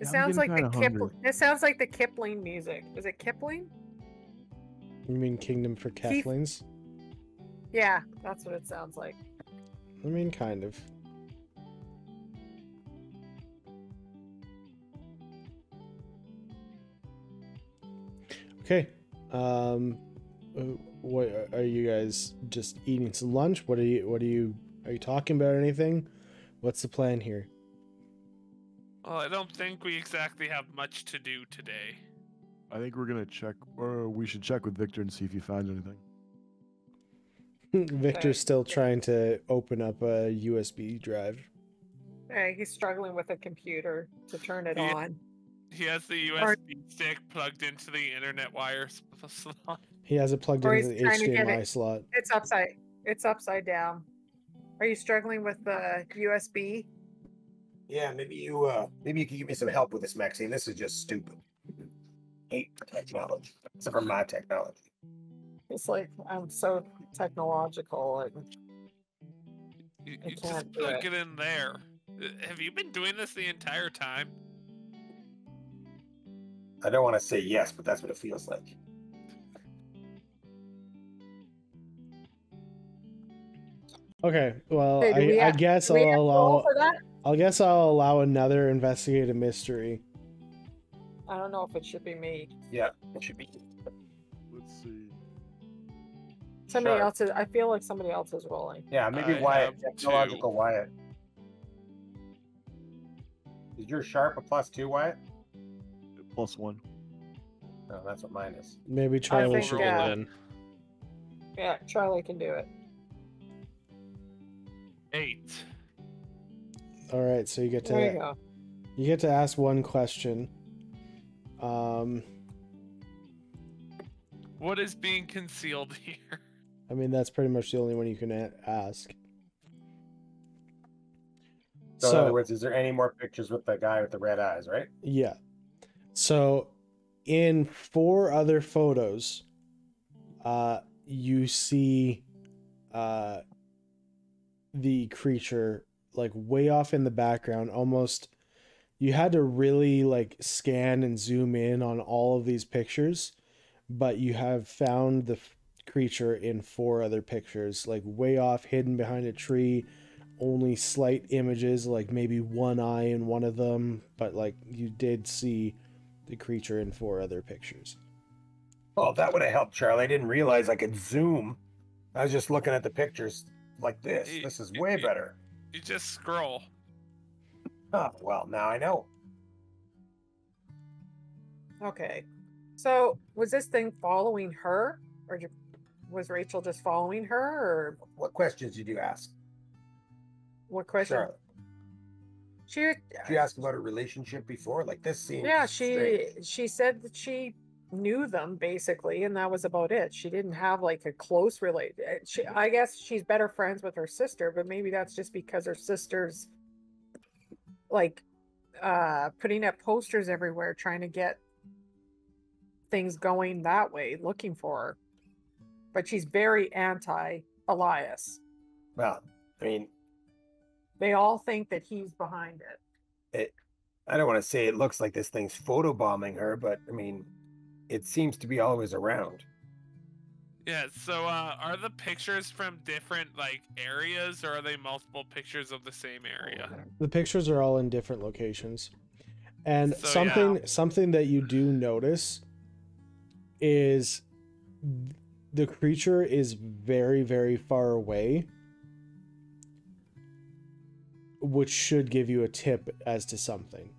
It sounds like the Kipling. It sounds like the Kipling music. Is it Kipling? You mean Kingdom for Katlings? Yeah, that's what it sounds like. I mean, kind of. Okay. What are you guys just eating some lunch? Are you talking about anything? What's the plan here? Well, I don't think we exactly have much to do today. I think we're gonna check, or we should check with Victor and see if he finds anything. Victor's still trying to open up a USB drive. Hey, he's struggling with a computer to turn it on. He has the USB stick plugged into the internet wire slot. He has it plugged into the HDMI slot. It's upside down. Are you struggling with the USB? Yeah, maybe you can give me some help with this, Maxine. This is just stupid. Hate technology, except for my technology. It's like I'm so technological. You just plug it in there. Have you been doing this the entire time? I don't want to say yes, but that's what it feels like. Okay, well, hey, I guess I'll allow for that? I guess I'll allow another investigative mystery. I don't know if it should be me. Yeah, it should be. Let's see. Somebody else is. I feel like somebody else is rolling. Yeah, maybe Wyatt. Technological Wyatt. Is your sharp a +2, Wyatt? +1. No, that's what mine is. Maybe Charlie should roll in. Yeah, Charlie can do it. 8. All right, so you get to you get to ask one question. What is being concealed here? I mean, that's pretty much the only one you can ask. So in other words, is there any more pictures with the guy with the red eyes, right? Yeah. So in 4 other photos, you see the creature like way off in the background. Almost you had to really like scan and zoom in on all of these pictures, but you have found the creature in 4 other pictures, like way off, hidden behind a tree. Only slight images, like maybe one eye in one of them, but like you did see the creature in 4 other pictures. Oh, that would have helped, Charlie. I didn't realize I could zoom. I was just looking at the pictures like this. This is way better. You just scroll. Oh, well, now I know. Okay. So, was this thing following her? Or was Rachel just following her? Or... What questions did you ask? What question? Charlotte. She asked about her relationship before? Like, this seems strange. She said that she knew them, basically, and that was about it. She didn't have like a close relationship. I guess she's better friends with her sister, but maybe that's just because her sister's like putting up posters everywhere trying to get things going that way, looking for her. But she's very anti-Elias. Well, I mean, they all think that he's behind it. I don't want to say it looks like this thing's photobombing her, but I mean, it seems to be always around. Yeah, so are the pictures from different like areas, or are they multiple pictures of the same area? The pictures are all in different locations. And so, something that you do notice is the creature is very, very far away, which should give you a tip as to something.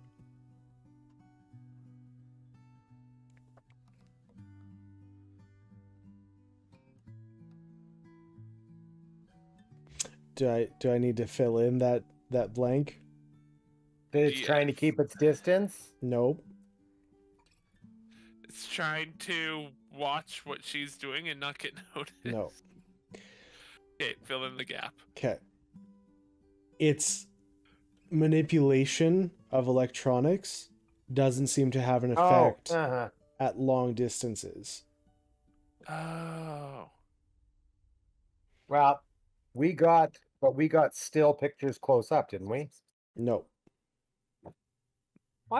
Do I need to fill in that blank? That it's trying to keep its distance? Nope. It's trying to watch what she's doing and not get noticed. No. Okay, fill in the gap. Okay. It's manipulation of electronics doesn't seem to have an effect at long distances. Oh. Well, we got still pictures close up, didn't we? No.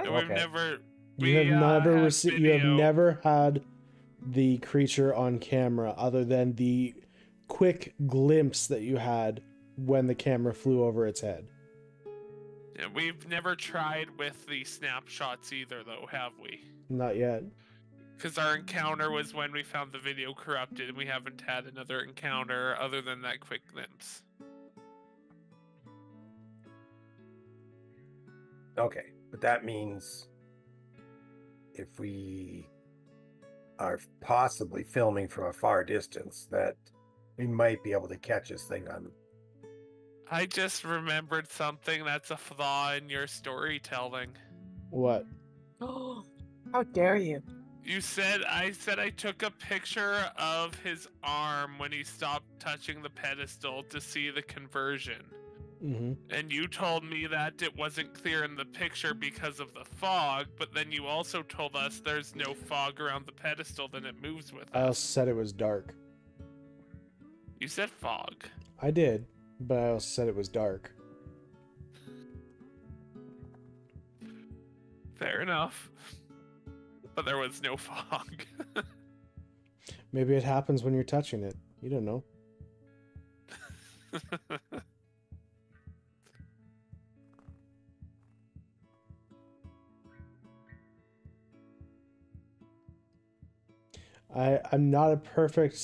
What? We've never. You have never had the creature on camera, other than the quick glimpse that you had when the camera flew over its head. And we've never tried with the snapshots either, though, have we? Not yet. Because our encounter was when we found the video corrupted, and we haven't had another encounter other than that quick glimpse. Okay, but that means if we are possibly filming from a far distance, that we might be able to catch this thing on... I just remembered something that's a flaw in your storytelling. What? Oh, how dare you? You said I took a picture of his arm when he stopped touching the pedestal to see the conversion. Mm-hmm. And you told me that it wasn't clear in the picture because of the fog, but then you also told us there's no fog around the pedestal, then it moves with us. I also said it was dark. You said fog. I did. But I also said it was dark. Fair enough. But there was no fog. Maybe it happens when you're touching it. You don't know. I'm not a perfect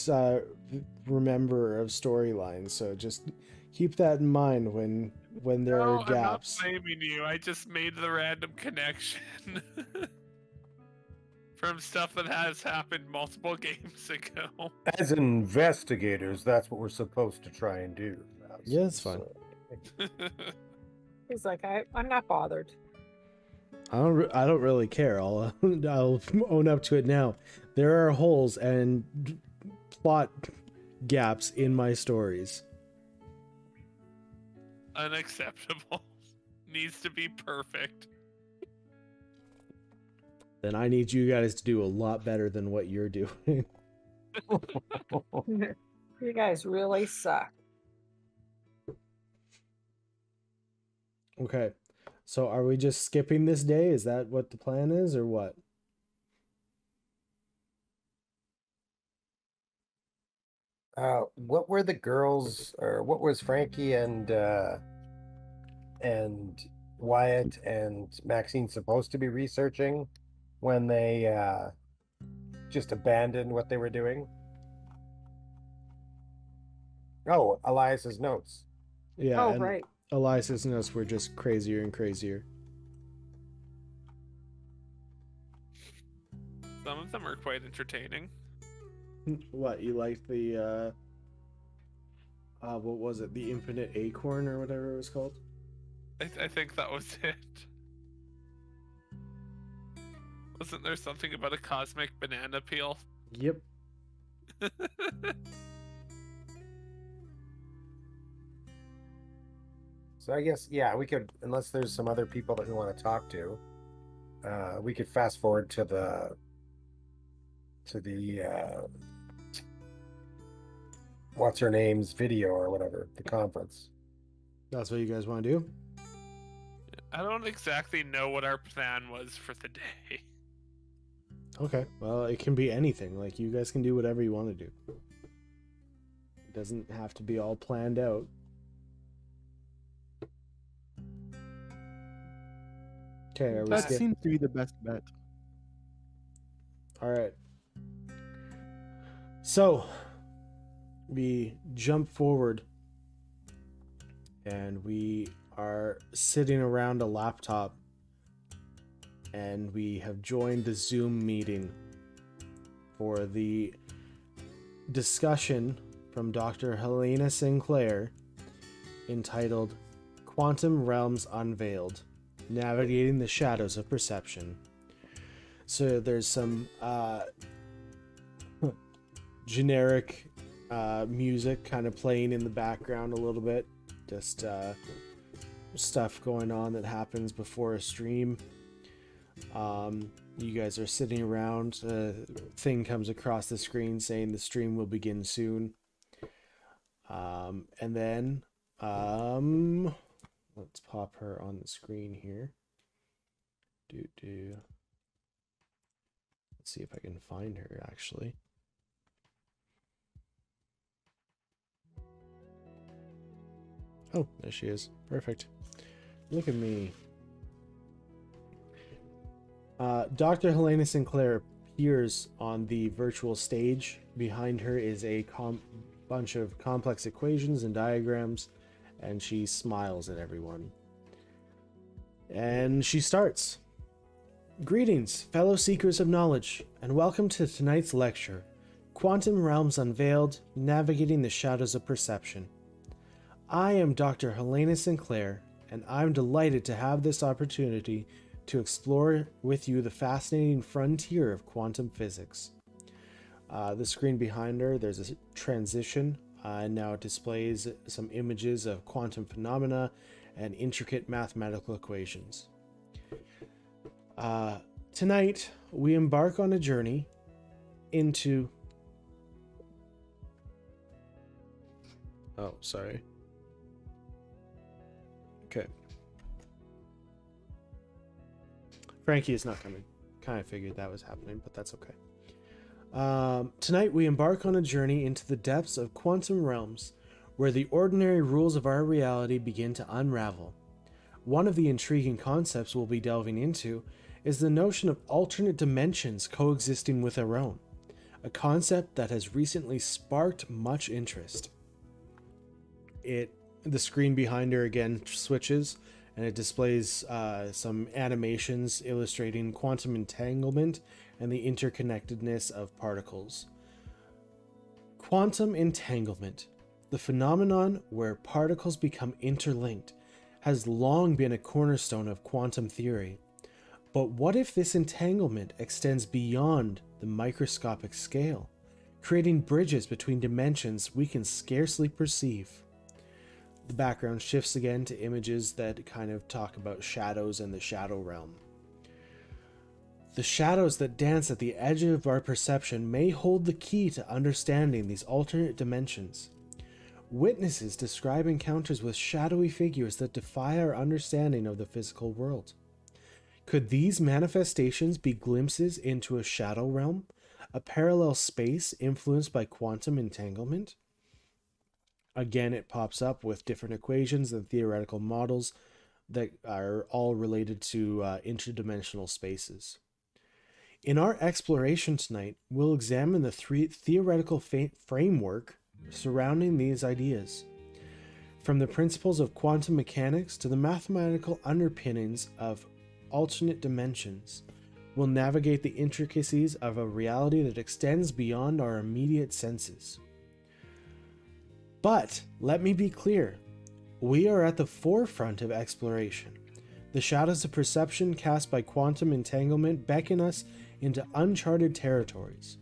rememberer of storylines, so just... keep that in mind when there are gaps. I'm not blaming you. I just made the random connection from stuff that has happened multiple games ago. As investigators, that's what we're supposed to try and do. Yeah, that's fine. He's like, I'm not bothered. I don't really care. I'll own up to it now. There are holes and plot gaps in my stories. Unacceptable. Needs to be perfect. Then I need you guys to do a lot better than what you're doing. You guys really suck. Okay. So are we just skipping this day? Is that what the plan is, or what? What were the girls, or what was Frankie and Wyatt and Maxine supposed to be researching when they just abandoned what they were doing? Oh, Elias's notes. Yeah, oh, right. Elias's notes were just crazier and crazier. Some of them are quite entertaining. What, you liked the what was it, the infinite acorn or whatever it was called? I think that was it. Wasn't there something about a cosmic banana peel? Yep. So I guess, yeah, we could, unless there's some other people that we want to talk to, we could fast forward to the what's her name's video or whatever, the conference. That's what you guys want to do? I don't exactly know what our plan was for the day. Okay, well, it can be anything. Like, you guys can do whatever you want to do. It doesn't have to be all planned out. Okay, are we that seems to be the best bet. All right. So, we jump forward, and we are sitting around a laptop, and we have joined the Zoom meeting for the discussion from Dr. Helena Sinclair entitled Quantum Realms Unveiled, Navigating the Shadows of Perception. So there's some generic music kind of playing in the background a little bit, just stuff going on that happens before a stream. You guys are sitting around, a thing comes across the screen saying the stream will begin soon, and then let's pop her on the screen here. Let's see if I can find her, actually. Oh, there she is. Perfect. Look at me. Dr. Helena Sinclair appears on the virtual stage. Behind her is a bunch of complex equations and diagrams, and she smiles at everyone. And she starts. Greetings, fellow seekers of knowledge, and welcome to tonight's lecture, Quantum Realms Unveiled, Navigating the Shadows of Perception. I am Dr. Helena Sinclair, and I'm delighted to have this opportunity to explore with you the fascinating frontier of quantum physics. The screen behind her, there's a transition, and now it displays some images of quantum phenomena and intricate mathematical equations. Tonight, we embark on a journey into... Oh, sorry. Okay. Frankie is not coming. Kind of figured that was happening, but that's okay. Tonight, we embark on a journey into the depths of quantum realms, where the ordinary rules of our reality begin to unravel. One of the intriguing concepts we'll be delving into is the notion of alternate dimensions coexisting with our own, a concept that has recently sparked much interest. The screen behind her again switches, and it displays some animations illustrating quantum entanglement and the interconnectedness of particles. Quantum entanglement, the phenomenon where particles become interlinked, has long been a cornerstone of quantum theory. But what if this entanglement extends beyond the microscopic scale, creating bridges between dimensions we can scarcely perceive? The background shifts again to images that kind of talk about shadows and the shadow realm. The shadows that dance at the edge of our perception may hold the key to understanding these alternate dimensions. Witnesses describe encounters with shadowy figures that defy our understanding of the physical world. Could these manifestations be glimpses into a shadow realm, a parallel space influenced by quantum entanglement? Again, it pops up with different equations and theoretical models that are all related to interdimensional spaces. In our exploration tonight, we'll examine the theoretical framework surrounding these ideas, from the principles of quantum mechanics to the mathematical underpinnings of alternate dimensions. We'll navigate the intricacies of a reality that extends beyond our immediate senses. But let me be clear, we are at the forefront of exploration. The shadows of perception cast by quantum entanglement beckon us into uncharted territories.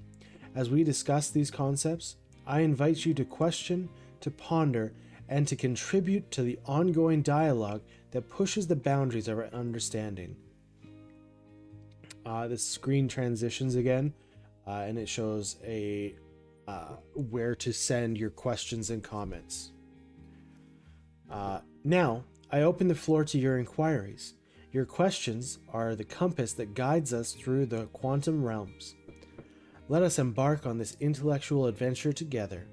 As we discuss these concepts, I invite you to question, to ponder, and to contribute to the ongoing dialogue that pushes the boundaries of our understanding. The screen transitions again, and it shows a where to send your questions and comments. Now, I open the floor to your inquiries. Your questions are the compass that guides us through the quantum realms. Let us embark on this intellectual adventure together.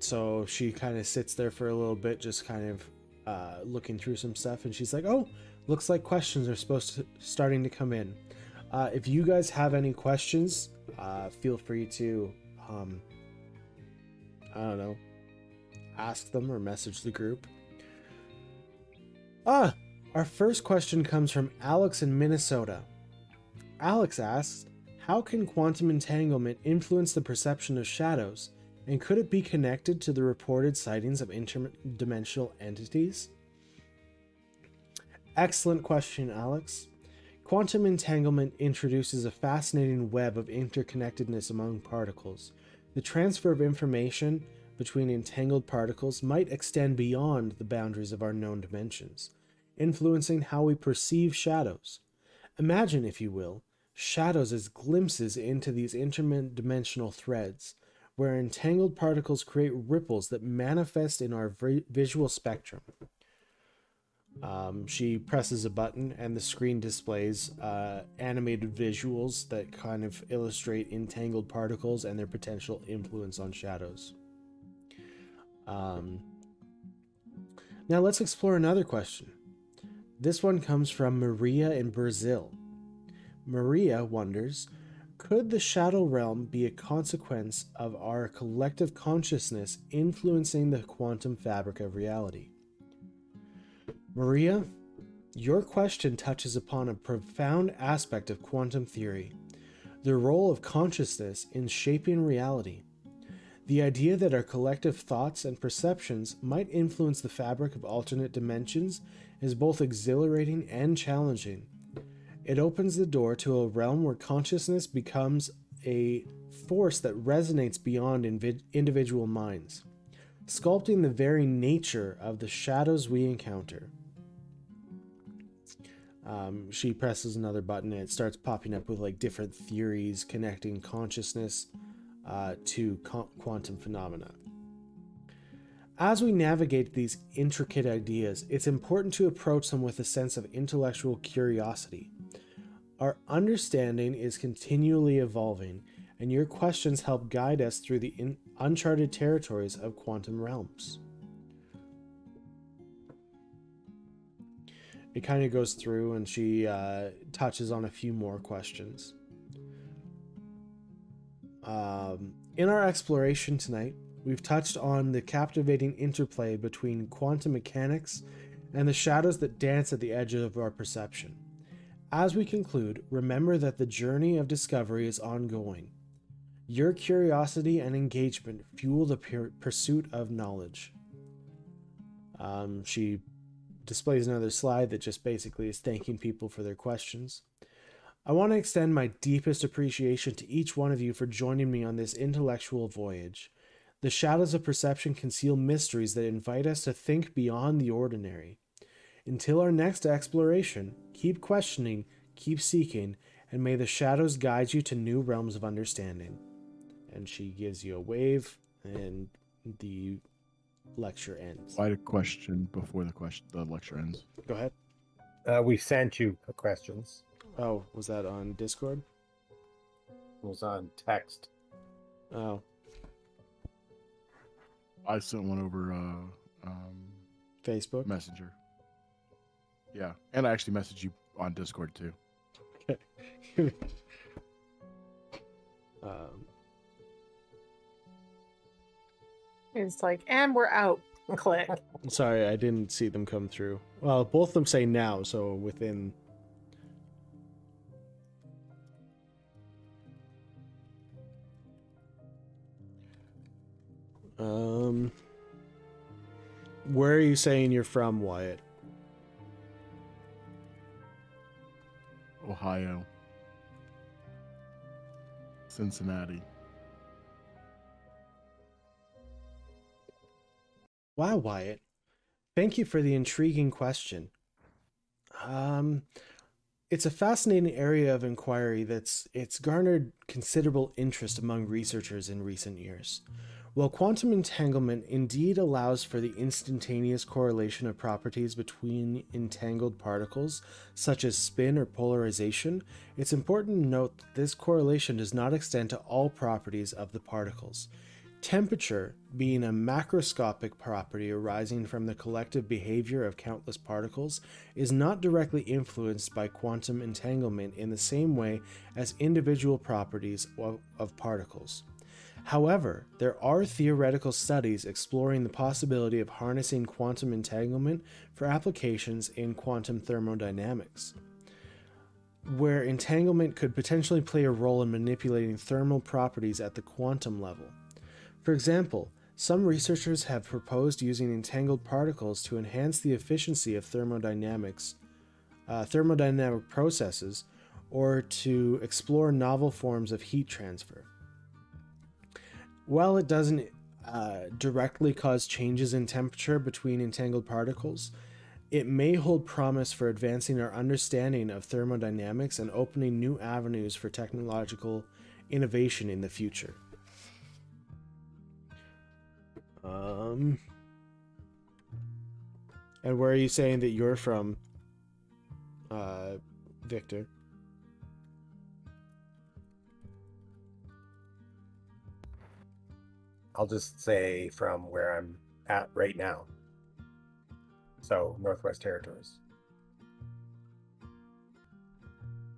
So she kind of sits there for a little bit, just kind of looking through some stuff, and she's like, oh, looks like questions are starting to come in. If you guys have any questions, feel free to, I don't know, ask them or message the group. Ah! Our first question comes from Alex in Minnesota. Alex asks, how can quantum entanglement influence the perception of shadows, and could it be connected to the reported sightings of interdimensional entities? Excellent question, Alex. Quantum entanglement introduces a fascinating web of interconnectedness among particles. The transfer of information between entangled particles might extend beyond the boundaries of our known dimensions, influencing how we perceive shadows. Imagine, if you will, shadows as glimpses into these interdimensional threads, where entangled particles create ripples that manifest in our visual spectrum. She presses a button and the screen displays animated visuals that kind of illustrate entangled particles and their potential influence on shadows. Now let's explore another question. This one comes from Maria in Brazil. Maria wonders, could the shadow realm be a consequence of our collective consciousness influencing the quantum fabric of reality? Maria, your question touches upon a profound aspect of quantum theory, the role of consciousness in shaping reality. The idea that our collective thoughts and perceptions might influence the fabric of alternate dimensions is both exhilarating and challenging. It opens the door to a realm where consciousness becomes a force that resonates beyond individual minds, sculpting the very nature of the shadows we encounter. She presses another button and it starts popping up with like different theories connecting consciousness to quantum phenomena. As we navigate these intricate ideas, it's important to approach them with a sense of intellectual curiosity. Our understanding is continually evolving, and your questions help guide us through the uncharted territories of quantum realms. It kind of goes through and she touches on a few more questions. In our exploration tonight, we've touched on the captivating interplay between quantum mechanics and the shadows that dance at the edge of our perception. As we conclude, remember that the journey of discovery is ongoing. Your curiosity and engagement fuel the pursuit of knowledge. She displays another slide that just basically is thanking people for their questions. I want to extend my deepest appreciation to each one of you for joining me on this intellectual voyage. The shadows of perception conceal mysteries that invite us to think beyond the ordinary. Until our next exploration, keep questioning, keep seeking, and may the shadows guide you to new realms of understanding. And she gives you a wave, and the lecture ends. I had a question before the lecture ends. Go ahead. We sent you questions. Oh, was that on Discord? It was on text. Oh. I sent one over Facebook Messenger. Yeah, and I actually messaged you on Discord too. Okay. It's like, and we're out. Click. Sorry, I didn't see them come through. Well, both of them say now, so within. Where are you saying you're from, Wyatt? Ohio. Cincinnati. Wow, Wyatt. Thank you for the intriguing question. It's a fascinating area of inquiry that's garnered considerable interest among researchers in recent years. While quantum entanglement indeed allows for the instantaneous correlation of properties between entangled particles, such as spin or polarization, it's important to note that this correlation does not extend to all properties of the particles. Temperature, being a macroscopic property arising from the collective behavior of countless particles, is not directly influenced by quantum entanglement in the same way as individual properties of particles. However, there are theoretical studies exploring the possibility of harnessing quantum entanglement for applications in quantum thermodynamics, where entanglement could potentially play a role in manipulating thermal properties at the quantum level. For example, some researchers have proposed using entangled particles to enhance the efficiency of thermodynamic processes, or to explore novel forms of heat transfer. While it doesn't directly cause changes in temperature between entangled particles, it may hold promise for advancing our understanding of thermodynamics and opening new avenues for technological innovation in the future. And where are you saying that you're from, Victor? I'll just say from where I'm at right now. So, Northwest Territories.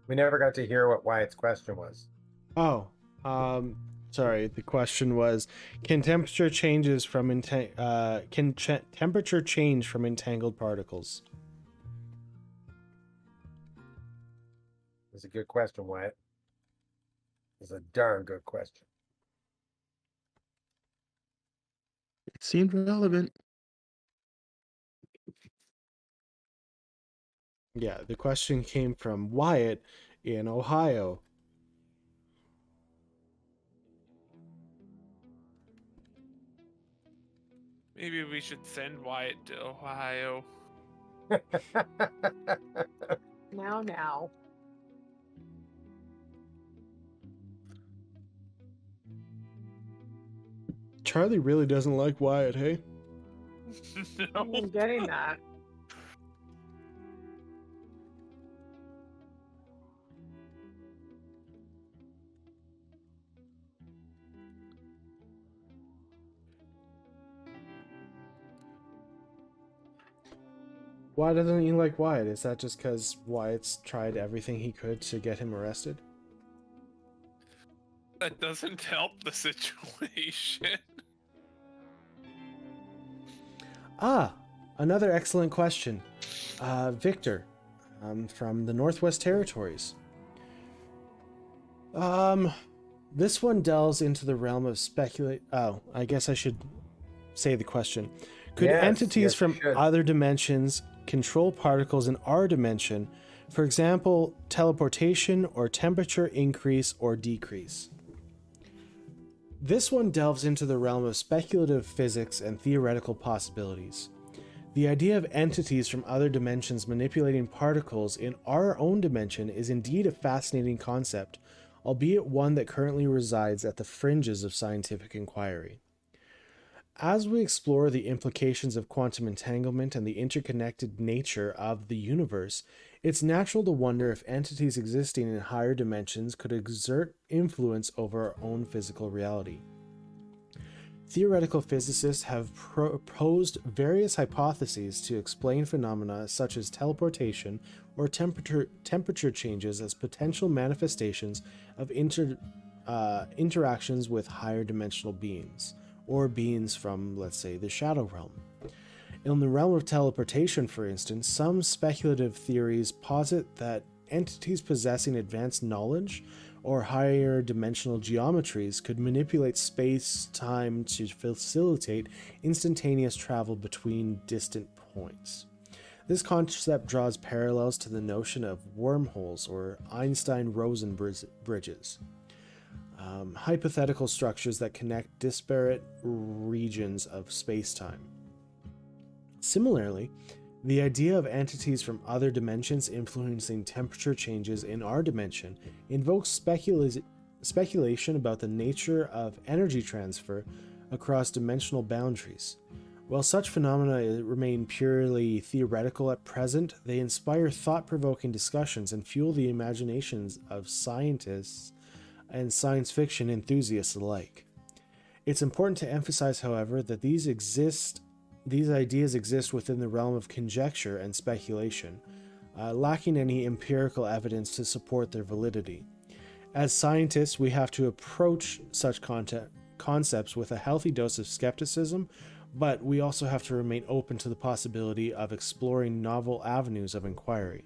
We never got to hear what Wyatt's question was. Oh, sorry. The question was, can temperature changes from temperature change from entangled particles? That's a good question, Wyatt. It's a darn good question. It seemed relevant. Yeah, the question came from Wyatt in Ohio. Maybe we should send Wyatt to Ohio. Now. Charlie really doesn't like Wyatt, hey? No. I'm getting that. Why doesn't he like Wyatt? Is that just because Wyatt's tried everything he could to get him arrested? That doesn't help the situation. Ah, another excellent question. Victor, from the Northwest Territories. This one delves into the realm of speculate. Oh, I guess I should say the question. Could entities from other dimensions control particles in our dimension, for example, teleportation or temperature increase or decrease? This one delves into the realm of speculative physics and theoretical possibilities. The idea of entities from other dimensions manipulating particles in our own dimension is indeed a fascinating concept, albeit one that currently resides at the fringes of scientific inquiry. As we explore the implications of quantum entanglement and the interconnected nature of the universe, it's natural to wonder if entities existing in higher dimensions could exert influence over our own physical reality. Theoretical physicists have proposed various hypotheses to explain phenomena such as teleportation or temperature changes as potential manifestations of interactions with higher dimensional beings, or beings from, let's say, the shadow realm. In the realm of teleportation, for instance, some speculative theories posit that entities possessing advanced knowledge or higher dimensional geometries could manipulate space-time to facilitate instantaneous travel between distant points. This concept draws parallels to the notion of wormholes or Einstein-Rosen bridges. Hypothetical structures that connect disparate regions of space-time. Similarly, the idea of entities from other dimensions influencing temperature changes in our dimension invokes speculation about the nature of energy transfer across dimensional boundaries. While such phenomena remain purely theoretical at present, they inspire thought-provoking discussions and fuel the imaginations of scientists and science fiction enthusiasts alike. It's important to emphasize, however, that these ideas exist within the realm of conjecture and speculation, lacking any empirical evidence to support their validity. As scientists, we have to approach such concepts with a healthy dose of skepticism, but we also have to remain open to the possibility of exploring novel avenues of inquiry.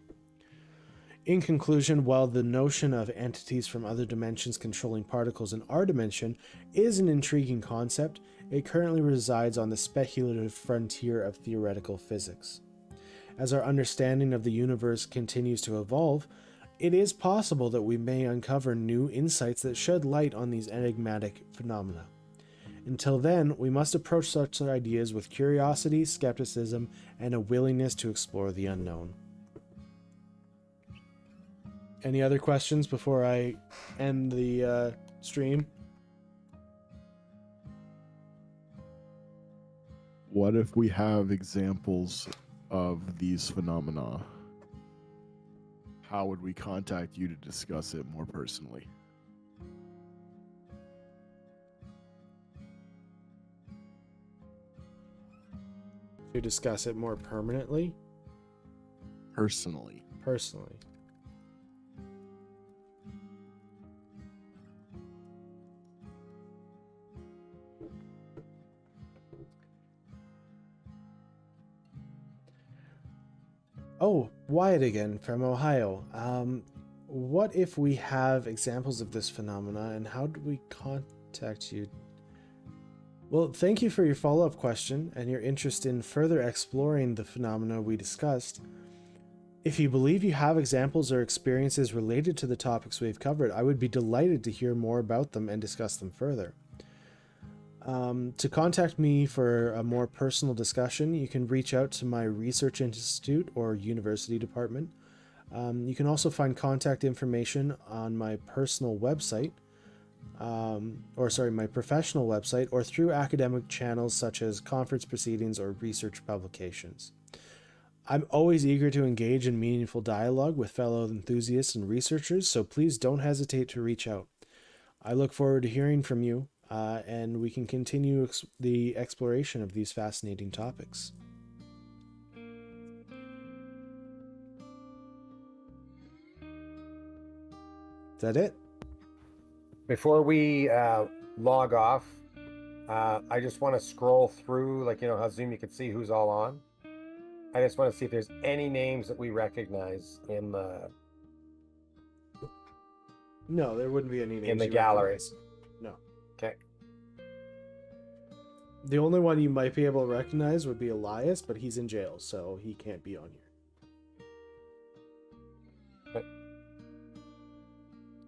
In conclusion, while the notion of entities from other dimensions controlling particles in our dimension is an intriguing concept, it currently resides on the speculative frontier of theoretical physics. As our understanding of the universe continues to evolve, it is possible that we may uncover new insights that shed light on these enigmatic phenomena. Until then, we must approach such ideas with curiosity, skepticism, and a willingness to explore the unknown. Any other questions before I end the stream? What if we have examples of these phenomena, how would we contact you to discuss it more personally? To discuss it more permanently? Personally. Oh, Wyatt again from Ohio. What if we have examples of this phenomena, and how do we contact you? Well, thank you for your follow-up question and your interest in further exploring the phenomena we discussed. If you believe you have examples or experiences related to the topics we've covered, I would be delighted to hear more about them and discuss them further. To contact me for a more personal discussion, you can reach out to my research institute or university department. You can also find contact information on my personal website, my professional website, or through academic channels such as conference proceedings or research publications. I'm always eager to engage in meaningful dialogue with fellow enthusiasts and researchers, so please don't hesitate to reach out. I look forward to hearing from you, and we can continue the exploration of these fascinating topics. Is that it? Before we log off, I just want to scroll through, like, you know how Zoom, you can see who's all on. I just want to see if there's any names that we recognize in the... No, there wouldn't be any names in the gallery. No. Okay. The only one you might be able to recognize would be Elias, but he's in jail, so he can't be on here.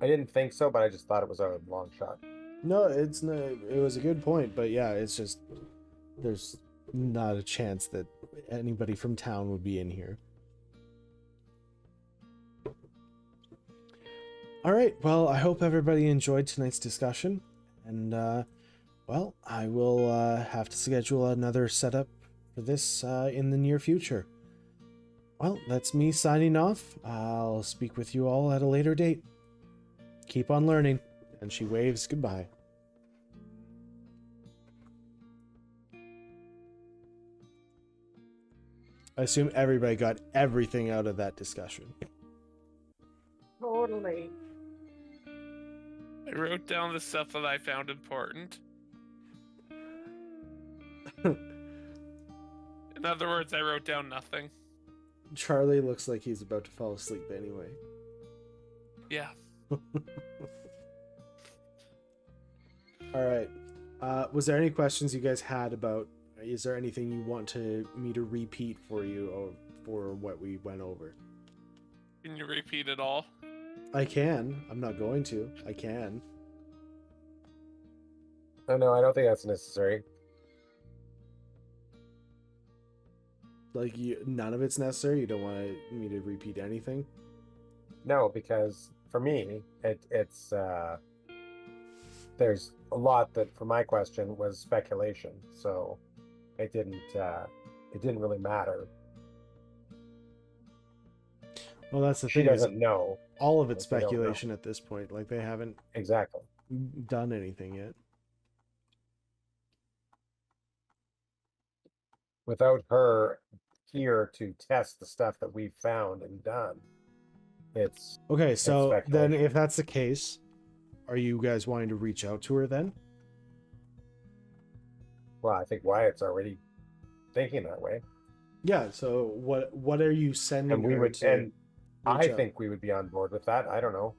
I didn't think so, but I just thought it was a long shot. No, it's not, it was a good point, but yeah, it's just there's not a chance that anybody from town would be in here. All right, well, I hope everybody enjoyed tonight's discussion, and well, I will have to schedule another setup for this in the near future. Well, that's me signing off. I'll speak with you all at a later date. Keep on learning. And she waves goodbye. I assume everybody got everything out of that discussion. Totally. I wrote down the stuff that I found important. In other words, I wrote down nothing. Charlie looks like he's about to fall asleep anyway. Yeah. All right, was there any questions you guys had about, is there anything you want me to repeat for you or for what we went over? Can you repeat it all? I can. I'm not going to. I can. Oh no, I don't think that's necessary. Like, you, none of it's necessary? You don't want me to repeat anything? No, because for me, it's there's a lot that for my question was speculation, so it didn't really matter. Well, that's the thing. She doesn't know. All of it's speculation at this point. Like, they haven't exactly done anything yet. Without her here to test the stuff that we've found and done. It's okay, so then if that's the case, are you guys wanting to reach out to her then? Well, I think Wyatt's already thinking that way. Yeah, so what are you sending and we her would, to? And I out? Think we would be on board with that. I don't know.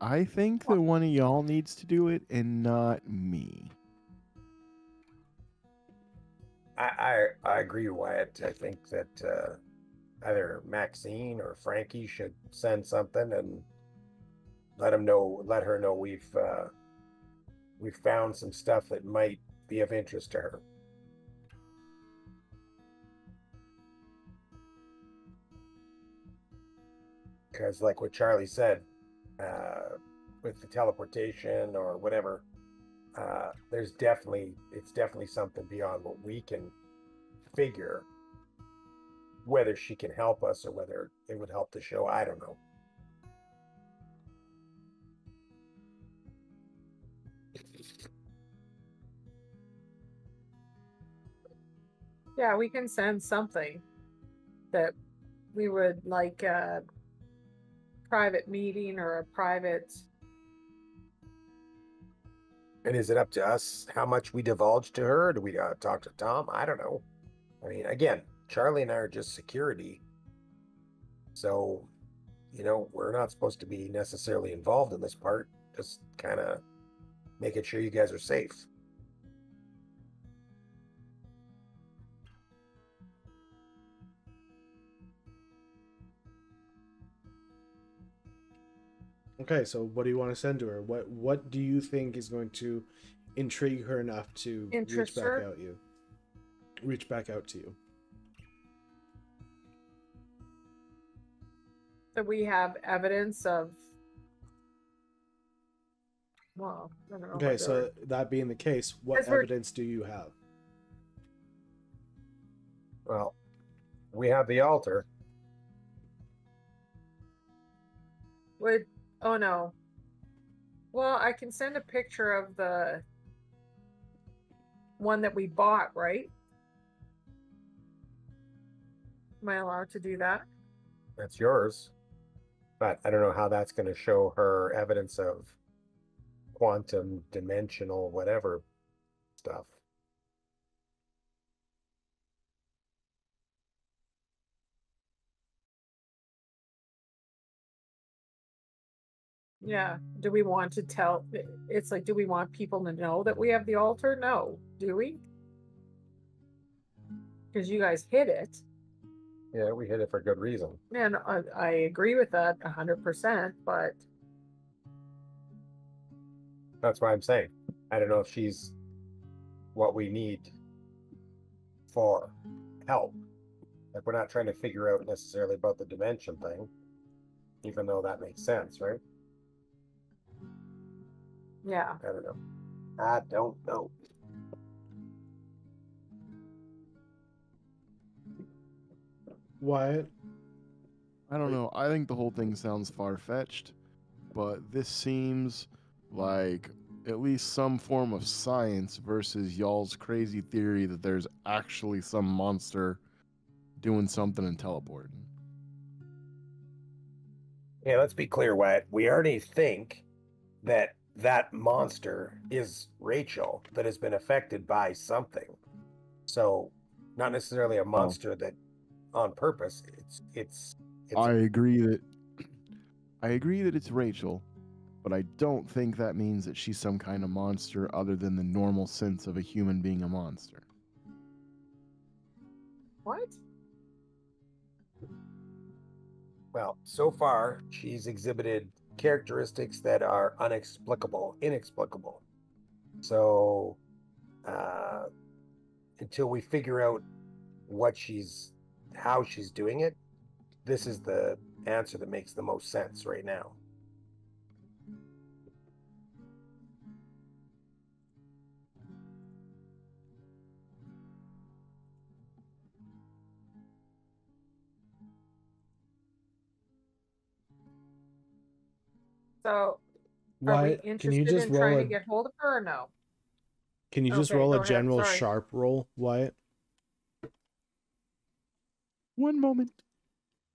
I think that one of y'all needs to do it and not me. I agree, Wyatt. I think that either Maxine or Frankie should send something and let her know we've found some stuff that might be of interest to her. Because, like what Charlie said, with the teleportation or whatever, it's definitely something beyond what we can figure. whether she can help us or whether it would help the show, I don't know. Yeah, we can send something that we would like a private meeting or a private. And is it up to us how much we divulge to her? Do we talk to Tom? I don't know. I mean, again, Charlie and I are just security. So, you know, we're not supposed to be necessarily involved in this part. Just kind of making sure you guys are safe. Okay, so what do you want to send to her? What do you think is going to intrigue her enough to reach back out to you? That we have evidence of. Well, I don't know. Okay, so that being the case, what evidence do you have? Well, we have the altar. Would. Oh no. Well, I can send a picture of the one that we bought, right? Am I allowed to do that? That's yours. But I don't know how that's going to show her evidence of quantum, dimensional, whatever stuff. Yeah. Do we want to tell? It's like, do we want people to know that we have the altar? No. Do we? Because you guys hid it. Yeah, we hid it for good reason. And I agree with that 100%, but... That's why I'm saying. I don't know if she's what we need for help. Like, we're not trying to figure out necessarily about the dimension thing, even though that makes sense, right? Yeah. I don't know. I don't know. Wyatt? I don't know. I think the whole thing sounds far-fetched, but this seems like at least some form of science versus y'all's crazy theory that there's actually some monster doing something and teleporting. Yeah, let's be clear, Wyatt. We already think that that monster is Rachel, that has been affected by something. So, not necessarily a monster that on purpose. I agree that it's Rachel, but I don't think that means that she's some kind of monster other than the normal sense of a human being a monster. What? Well, so far she's exhibited characteristics that are inexplicable. So until we figure out how she's doing it, this is the answer that makes the most sense right now. So, are we interested in trying to get hold of her or no? Can you just roll a general sharp roll, Wyatt? One moment.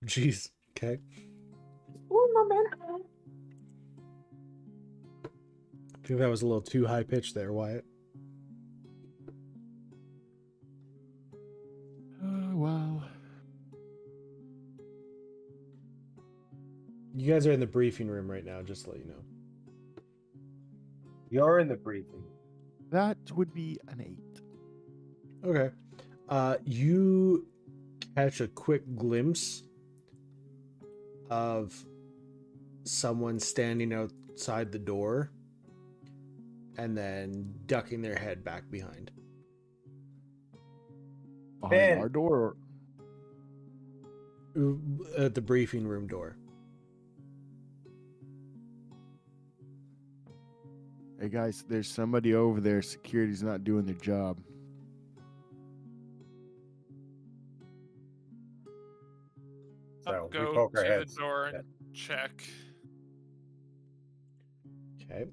Jeez. Okay. One moment. I think that was a little too high pitched there, Wyatt. Wow. You guys are in the briefing room right now, just to let you know. You're in the briefing. That would be an 8. Okay. You catch a quick glimpse of someone standing outside the door and then ducking their head back behind. Behind our door? At the briefing room door. Hey guys, there's somebody over there. Security's not doing their job. So go we poke our heads. The door and check. Okay.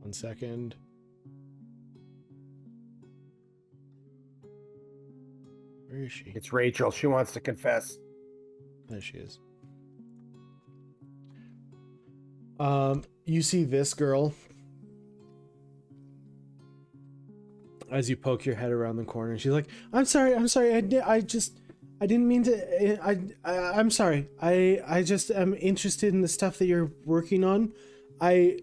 One second. Where is she? It's Rachel. She wants to confess. There she is. You see this girl as you poke your head around the corner, and she's like, I'm sorry, I didn't mean to, I'm sorry, I just am interested in the stuff that you're working on. I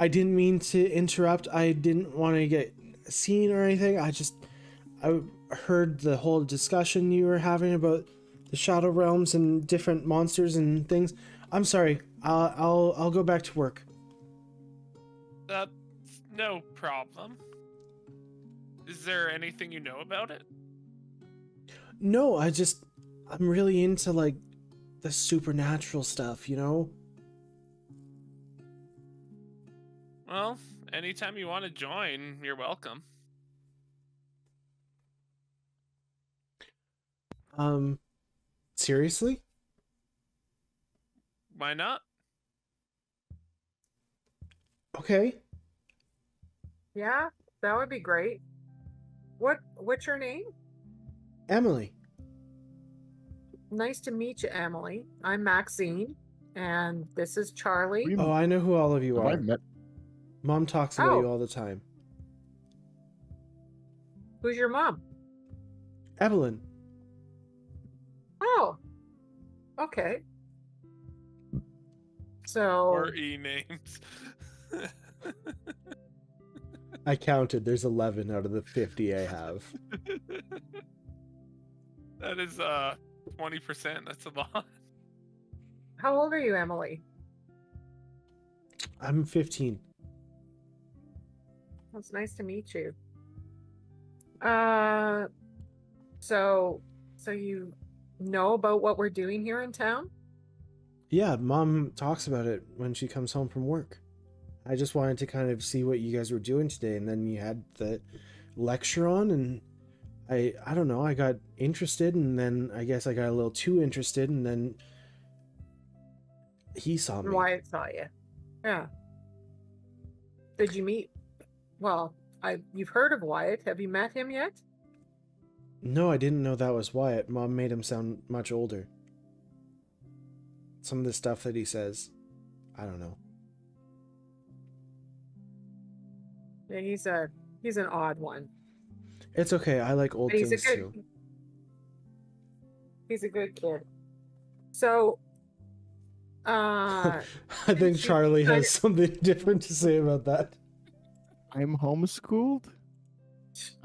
didn't mean to interrupt. I didn't want to get seen or anything. I heard the whole discussion you were having about the shadow realms and different monsters and things. I'm sorry. I'll go back to work. No problem. Is there anything you know about it? No, I'm really into, like, the supernatural stuff, you know? Well, anytime you want to join, you're welcome. Seriously? Why not? Okay. Yeah, that would be great. What's your name? Emily. Nice to meet you, Emily. I'm Maxine, and this is Charlie. Oh, I know who all of you are. Mom talks about you all the time. Who's your mom? Evelyn. Oh. Okay. So or E names. I counted. There's 11 out of the 50 I have. That is 20%. That's a lot. How old are you, Emily? I'm 15. Well, it's nice to meet you. So you know about what we're doing here in town? Yeah, Mom talks about it when she comes home from work. I just wanted to kind of see what you guys were doing today, and then you had the lecture on, and I don't know, I got interested, and then I guess I got a little too interested, and then he saw me. Wyatt saw you. Yeah. Did you meet? Well, you've heard of Wyatt. Have you met him yet? No, I didn't know that was Wyatt. Mom made him sound much older. Some of the stuff that he says, I don't know. Yeah, he's an odd one. It's okay. I like old things too. He's a good kid. So, I think Charlie has something different to say about that. I'm homeschooled.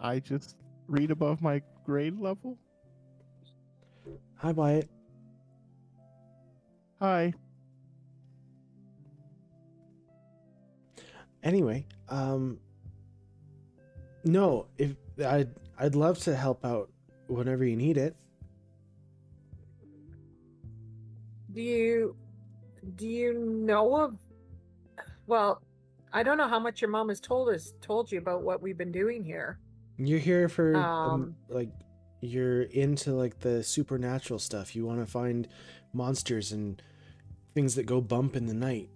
I just read above my grade level. Hi, Wyatt. Hi. Anyway, no, if I'd love to help out whenever you need it. Do you know of? Well, I don't know how much your mom has told you about what we've been doing here. You're here for like you're into like the supernatural stuff. You want to find monsters and things that go bump in the night.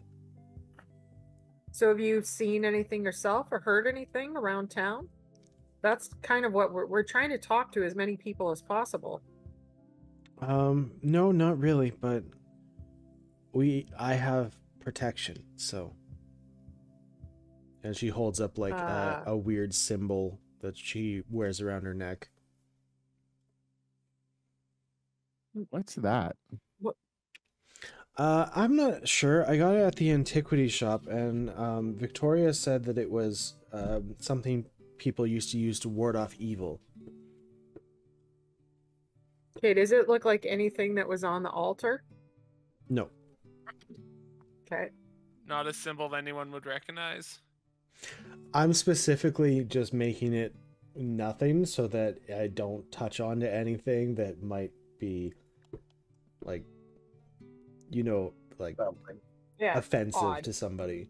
So have you seen anything yourself or heard anything around town? That's kind of what we're trying to talk to as many people as possible. No, not really, but I have protection, so. And she holds up like a weird symbol that she wears around her neck. What's that? I'm not sure. I got it at the antiquity shop, and Victoria said that it was something people used to use to ward off evil. Okay, does it look like anything that was on the altar? No. Okay. Not a symbol anyone would recognize? I'm specifically just making it nothing so that I don't touch on to anything that might be, like, you know, like, offensive odd to somebody.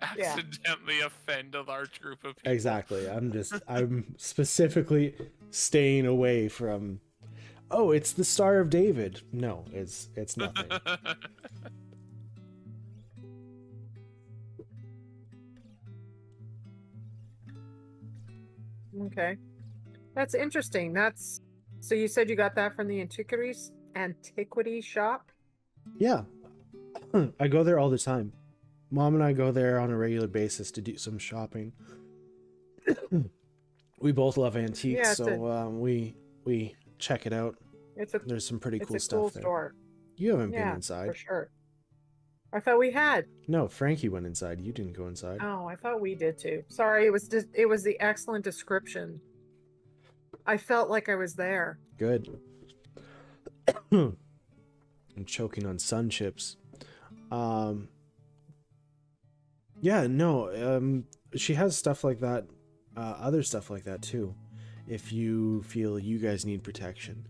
accidentally offend a large group of people. Exactly. I'm specifically staying away from, oh, it's the Star of David. No, it's nothing. Okay. That's interesting. That's, so you said you got that from the antiquity shop? Yeah. I go there all the time. Mom and I go there on a regular basis to do some shopping. We both love antiques, yeah, so we check it out. There's some pretty cool stuff cool there. Store. You haven't been inside. For sure. I thought we had. No, Frankie went inside. You didn't go inside. Oh, I thought we did too. Sorry, it was the excellent description. I felt like I was there. Good. I'm choking on sun chips. Yeah, no, she has stuff like that, other stuff like that too, if you feel you guys need protection.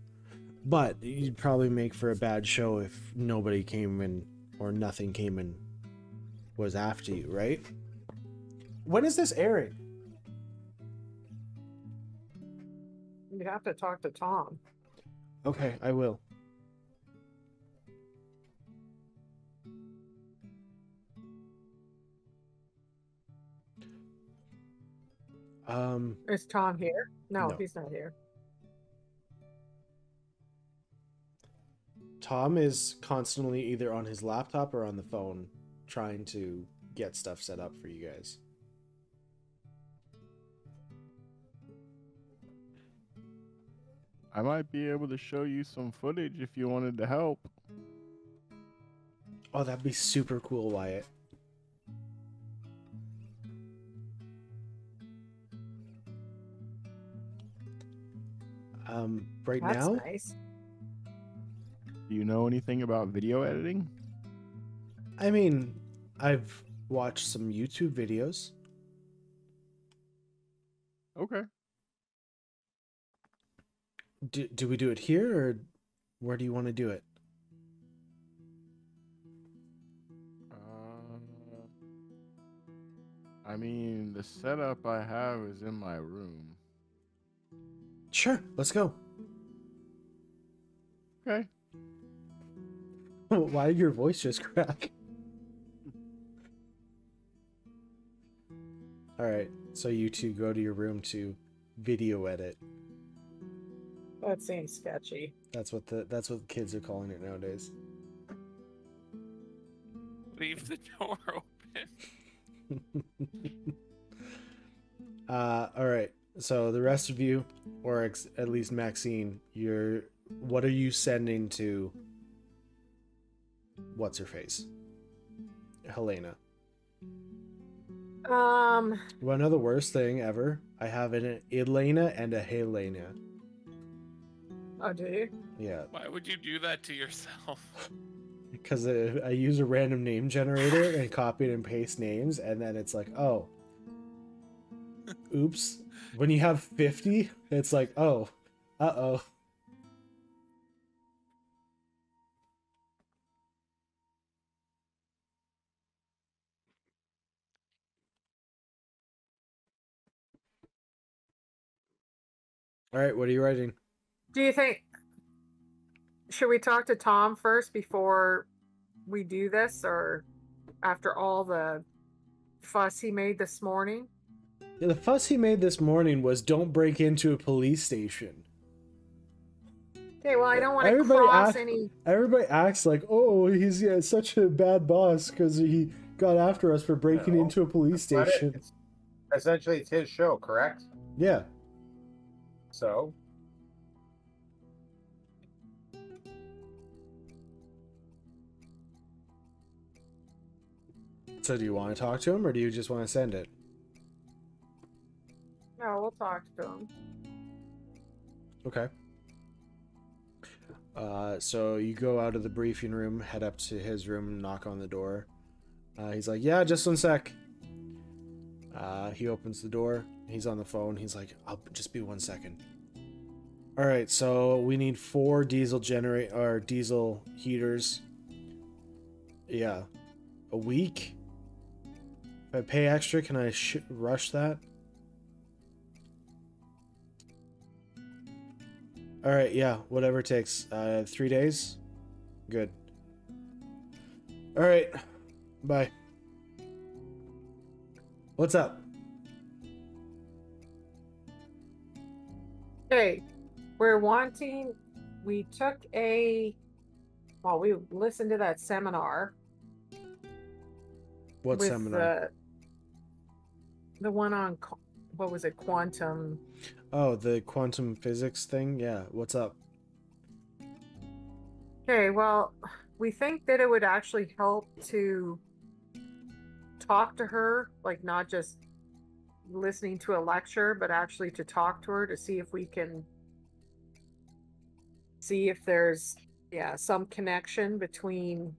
But you'd probably make for a bad show if nobody came in, or nothing came and was after you, right? When is this airing? You'd have to talk to Tom. Okay, I will. Is Tom here? No, he's not here. Tom is constantly either on his laptop or on the phone trying to get stuff set up for you guys. I might be able to show you some footage if you wanted to help. Oh, that'd be super cool, Wyatt. Right now? That's nice. Do you know anything about video editing? I mean, I've watched some YouTube videos. Okay. Do we do it here, or where do you want to do it? I mean, the setup I have is in my room. Sure, let's go. Okay. Why did your voice just crack? Alright, so you two go to your room to video edit. That seems sketchy. That's what kids are calling it nowadays. Leave the door open. Alright, so the rest of you, or at least Maxine, what are you sending to what's her face? Helena. You want to know the worst thing ever? I have an Elena and a Helena. Oh, do you? Yeah. Why would you do that to yourself? Because I use a random name generator and copy and paste names, and then it's like, oh. Oops. When you have 50, it's like, oh. Uh-oh. All right, what are you writing? Do you think, should we talk to Tom first before we do this, or after all the fuss he made this morning? Yeah, the fuss he made this morning was don't break into a police station. Okay, well, I don't want to cross any... Everybody acts like, oh, he's such a bad boss because he got after us for breaking into a police station. Essentially, it's his show, correct? Yeah. So, do you want to talk to him, or do you just want to send it? No, we'll talk to him. Okay. So you go out of the briefing room, head up to his room, knock on the door. He's like, yeah, just one sec. He opens the door. He's on the phone. He's like, I'll just be 1 second. All right, so we need 4 diesel heaters. Yeah. A week? If I pay extra, can I rush that? Alright, yeah, whatever it takes. 3 days? Good. Alright, bye. What's up? Hey, we're wanting... We took a... Well, we listened to that seminar. What seminar? The one on... What was it? Quantum... Oh, the quantum physics thing? Yeah, what's up? Okay, well, we think that it would actually help to talk to her, like not just listening to a lecture, but actually to talk to her to see if we can see if there's, yeah, some connection between,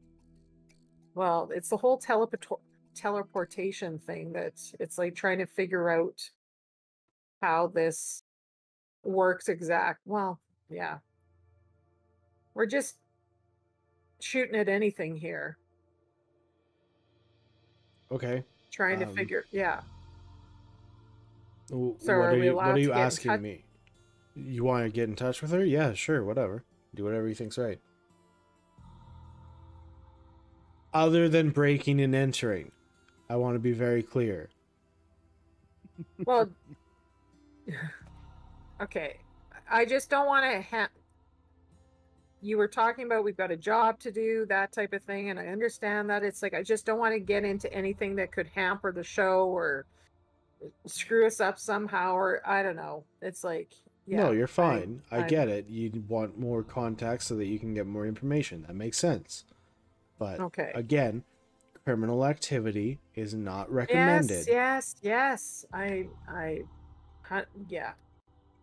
well, it's the whole teleportation thing that it's like trying to figure out how this works exact. Well, yeah. We're just shooting at anything here. Okay. Trying to figure, yeah. So what are you asking me? You want to get in touch with her? Yeah, sure, whatever. Do whatever you think's right. Other than breaking and entering. I want to be very clear. Well... Okay, I just don't want to have... You were talking about we've got a job to do, that type of thing, and I understand that. It's like, I just don't want to get into anything that could hamper the show or screw us up somehow, or I don't know. It's like, yeah. No, you're fine. I get it. You want more context so that you can get more information. That makes sense. But, okay. Again, criminal activity is not recommended. Yes, yes, yes. I... Yeah,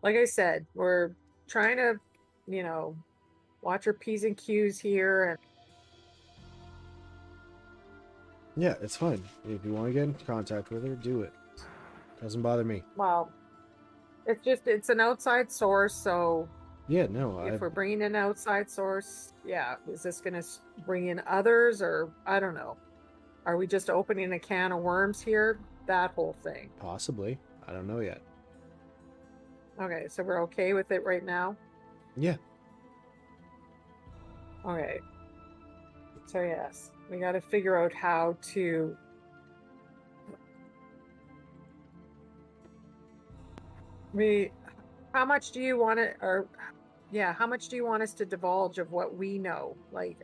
like I said, we're trying to, you know, watch our P's and Q's here. And... Yeah, it's fine. If you want to get in contact with her, do it. Doesn't bother me. Well, it's just, it's an outside source, so... Yeah, no, if we're bringing an outside source, yeah, is this going to bring in others, or I don't know. Are we just opening a can of worms here? That whole thing. Possibly. I don't know yet. Okay, so we're okay with it right now? Yeah. Okay. So yes, we got to figure out how to... How much do you want to... Or, yeah, how much do you want us to divulge of what we know? Like,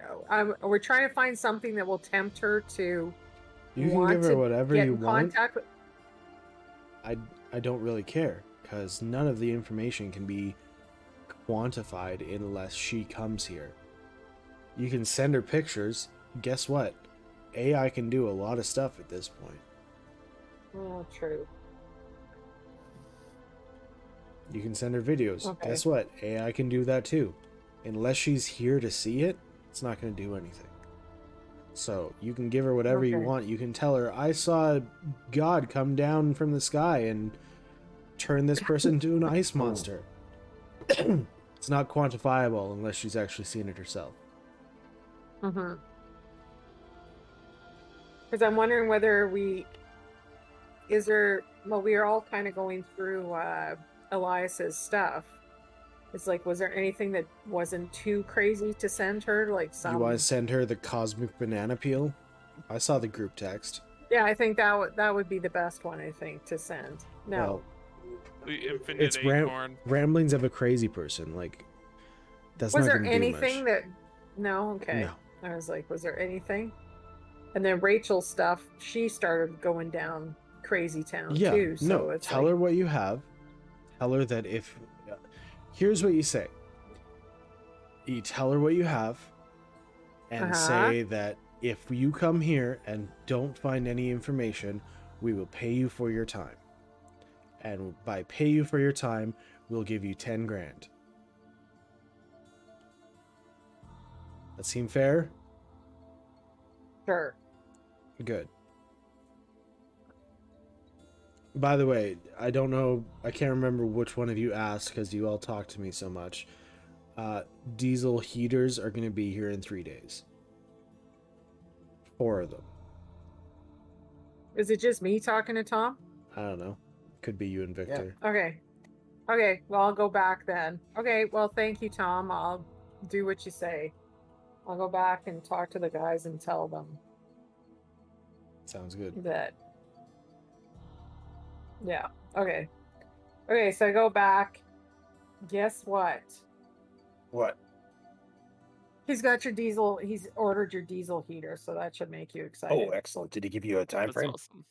we're trying to find something that will tempt her to... You can give her whatever you want. I don't really care. Because none of the information can be quantified unless she comes here. You can send her pictures. Guess what? AI can do a lot of stuff at this point. Oh, true. You can send her videos. Okay. Guess what? AI can do that too. Unless she's here to see it, it's not going to do anything. So you can give her whatever you want. You can tell her, I saw God come down from the sky and... turn this person into an ice monster. It's not quantifiable unless she's actually seen it herself. Mm-hmm. Because I'm wondering whether we... Is there... Well, we are all kind of going through Elias's stuff. It's like, was there anything that wasn't too crazy to send her? Like some... You want to send her the cosmic banana peel? I saw the group text. Yeah, I think that would be the best one, I think, to send. No. Well, it's ramblings of a crazy person. Like, that's was not there anything that? No, okay. No. I was like, was there anything? And then Rachel's stuff. She started going down crazy town too. So no, it's tell her what you have. Tell her that if here's what you say. You tell her what you have, and say that if you come here and don't find any information, we will pay you for your time. And by pay you for your time, we'll give you 10 grand. That seem fair? Sure. Good. By the way, I don't know, I can't remember which one of you asked because you all talked to me so much. Diesel heaters are going to be here in 3 days. 4 of them. Is it just me talking to Tom? I don't know. Could be you and Victor. Yeah. Okay. Okay, well, I'll go back then. Okay, well, thank you, Tom. I'll do what you say. I'll go back and talk to the guys and tell them. Sounds good. That. Yeah, okay. Okay, so I go back. Guess what? What? He's got your diesel. He's ordered your diesel heater, so that should make you excited. Oh, excellent. Did he give you a time frame? That's awesome.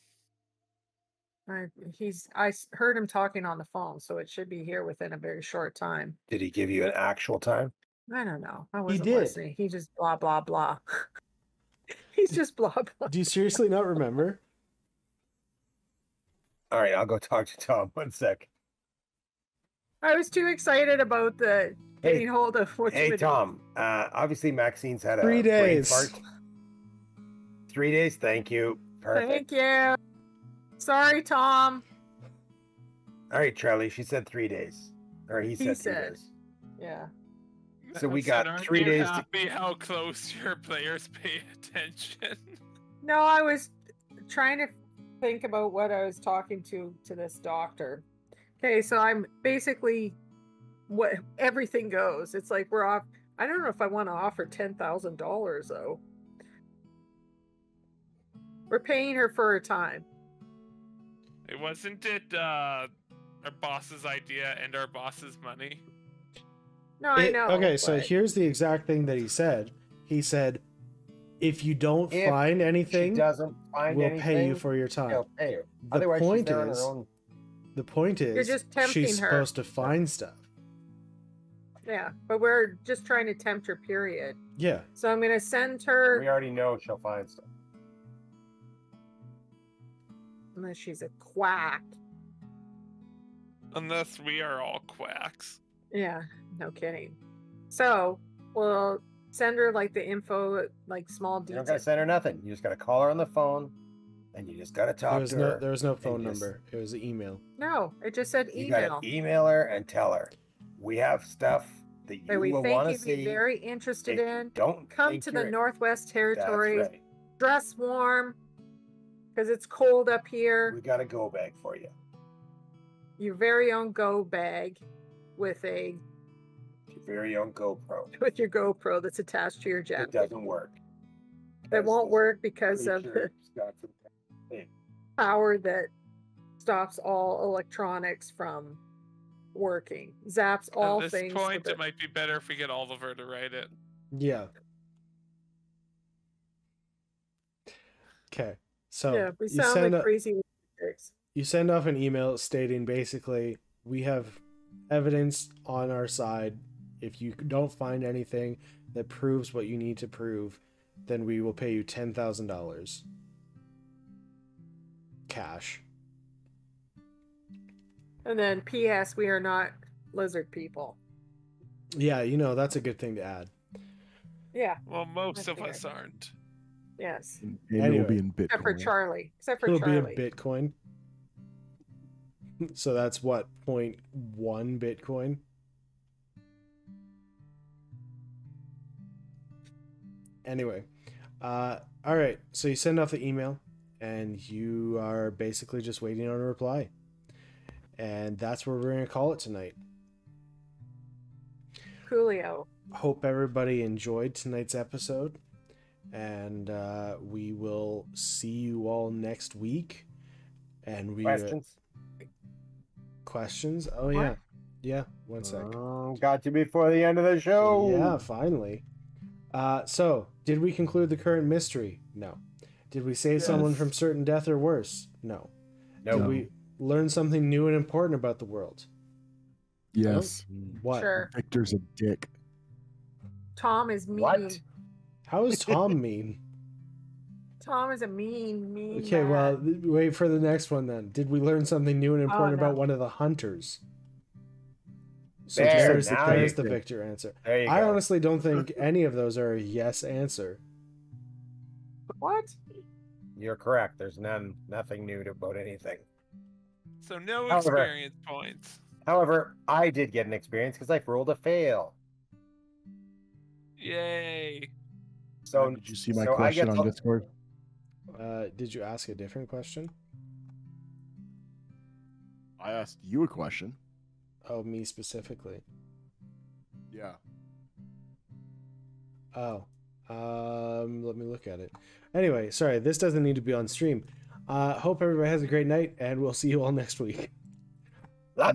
I heard him talking on the phone, so it should be here within a very short time. Did he give you an actual time? I don't know. I wasn't listening. He just blah, blah, blah. He's just blah, blah. Do you seriously not remember? All right, I'll go talk to Tom. One sec. I was too excited about the getting hold of what's been... Hey, Tom. Obviously, Maxine's had a 3 days. Brain fart. 3 days? Thank you. Perfect. Thank you. Sorry, Tom. All right, Charlie. She said 3 days. Or he said 3 days. Yeah. So we got 3 days. I'm happy how close your players pay attention. No, I was trying to think about what I was talking to this doctor. Okay, so I'm basically what everything goes. It's like we're off. I don't know if I want to offer $10,000 though. We're paying her for her time. It wasn't our boss's idea and our boss's money? No, I know. Okay, but... so here's the exact thing that he said. He said, if you don't find anything, we'll pay you for your time. Pay her. Otherwise, the point is, you're just tempting her. Supposed to find stuff. Yeah, but we're just trying to tempt her, period. Yeah. So I'm going to send her... We already know she'll find stuff. Unless she's a quack. Unless we are all quacks. Yeah, no kidding. So we'll send her like the info, like small details. You don't gotta send her nothing. You just gotta call her on the phone, and you just gotta talk to her. There was no phone number. It was an email. No, it just said email. You gotta email her and tell her we have stuff that you will want to see. You'd be very interested in. Don't come to the Northwest Territories. Right. Dress warm. Because it's cold up here. We got a go bag for you. Your very own go bag with a... Your very own GoPro. With your GoPro that's attached to your jacket. It doesn't work. It won't work because of the power that stops all electronics from working. Zaps all things. At this point, it might be better if we get Oliver to write it. Yeah. Okay. So yeah, we sound like crazy. You send off an email stating basically, we have evidence on our side. If you don't find anything that proves what you need to prove, then we will pay you $10,000 cash. And then P.S. we are not lizard people. Yeah, you know, that's a good thing to add. Yeah. Well, most of us aren't. Yes. And anyway, it'll be in Bitcoin. Except for Charlie. It'll be in Bitcoin. So that's what, 0.1 Bitcoin? Anyway. Alright, so you send off the email, and you are basically just waiting on a reply. And that's where we're going to call it tonight. Coolio. Hope everybody enjoyed tonight's episode. And we will see you all next week. And we questions. Oh yeah, what? Yeah. One sec. Got you before the end of the show. Yeah, finally. So, did we conclude the current mystery? No. Did we save someone from certain death or worse? No. No. Did we learn something new and important about the world? Yes. No? What? Sure. Victor's a dick. Tom is mean. What? How is Tom mean? Tom is a mean man. Okay, well, wait for the next one then. Did we learn something new and important about one of the hunters? So there's the Victor answer. I honestly don't think any of those are a yes answer. What? You're correct. There's nothing new about anything. So no experience points. However, I did get an experience because I rolled a fail. Yay. So, did you see my question on Discord? Did you ask a different question? I asked you a question. Oh, me specifically? Yeah. Oh. Let me look at it. Anyway, sorry, this doesn't need to be on stream. Hope everybody has a great night, and we'll see you all next week.